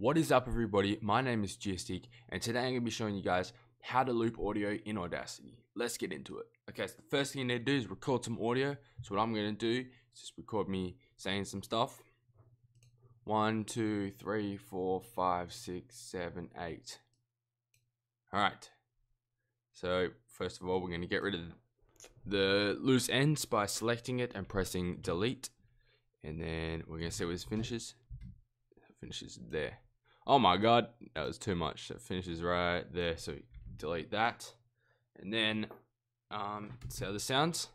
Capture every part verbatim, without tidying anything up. What is up, everybody? My name is Geosteak, and today I'm going to be showing you guys how to loop audio in Audacity. Let's get into it. Okay, so the first thing you need to do is record some audio. So what I'm going to do is just record me saying some stuff. One, two, three, four, five, six, seven, eight. All right. So first of all, we're going to get rid of the loose ends by selecting it and pressing delete. And then we're going to see where this finishes. It finishes there. Oh my god, that was too much. It finishes right there, so delete that. And then, um, see how this sounds?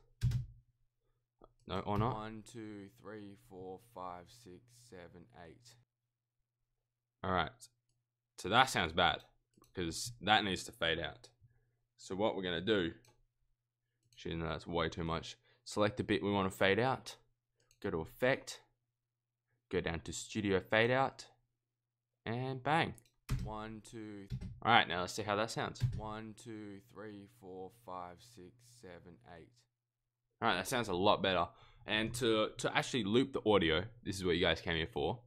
No, or not? One, two, three, four, five, six, seven, eight. Alright, so that sounds bad, because that needs to fade out. So what we're going to do, actually no, that's way too much. Select the bit we want to fade out, go to Effect, go down to Studio Fade Out, and bang. One, two. All right, now let's see how that sounds. One, two, three, four, five, six, seven, eight. All right, that sounds a lot better. And to, to actually loop the audio, this is what you guys came here for.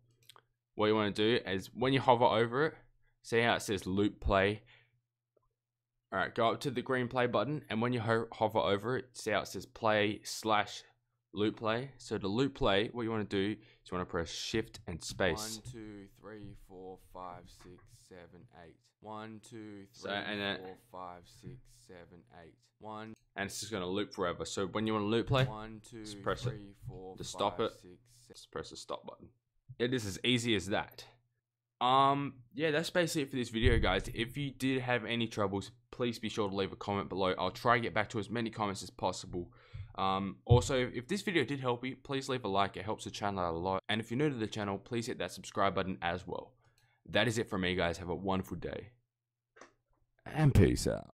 What you want to do is when you hover over it, see how it says loop play. All right, go up to the green play button. And when you ho hover over it, see how it says play slash loop play. So to loop play, what you want to do is you want to press shift and space. One, two, three, four, five, six, seven, eight. One, two, three, so, and then, four, five, six, seven, eight. One. And it's just going to loop forever. So when you want to loop play, one, two, just press three, four, it. To stop five, it, six, just press the stop button. It is as easy as that. Um, yeah, that's basically it for this video, guys. If you did have any troubles, please be sure to leave a comment below. I'll try and get back to as many comments as possible. Um, also, if this video did help you, please leave a like. It helps the channel out a lot. And if you're new to the channel, please hit that subscribe button as well. That is it from me, guys. Have a wonderful day. And peace out.